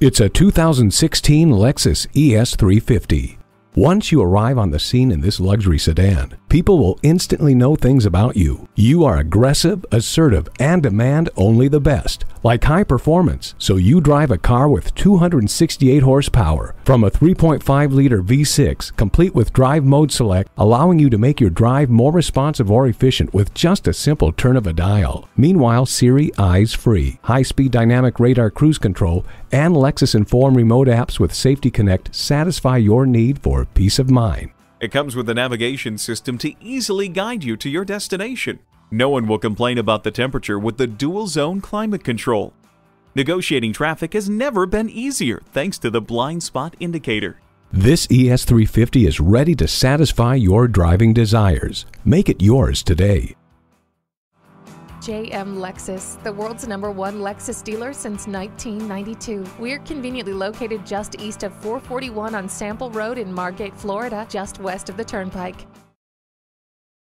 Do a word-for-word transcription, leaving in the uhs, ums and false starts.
It's a two thousand sixteen Lexus E S three fifty. Once you arrive on the scene in this luxury sedan, people will instantly know things about you. You are aggressive, assertive, and demand only the best, like high performance, so you drive a car with two hundred sixty-eight horsepower from a three point five liter V six, complete with drive mode select, allowing you to make your drive more responsive or efficient with just a simple turn of a dial. Meanwhile, Siri Eyes Free, high-speed dynamic radar cruise control, and Lexus Inform remote apps with Safety Connect satisfy your need for peace of mind. It comes with a navigation system to easily guide you to your destination. No one will complain about the temperature with the dual-zone climate control. Negotiating traffic has never been easier thanks to the blind spot indicator. This E S three fifty is ready to satisfy your driving desires. Make it yours today. J M Lexus, the world's number one Lexus dealer since nineteen ninety-two. We're conveniently located just east of four forty-one on Sample Road in Margate, Florida, just west of the Turnpike.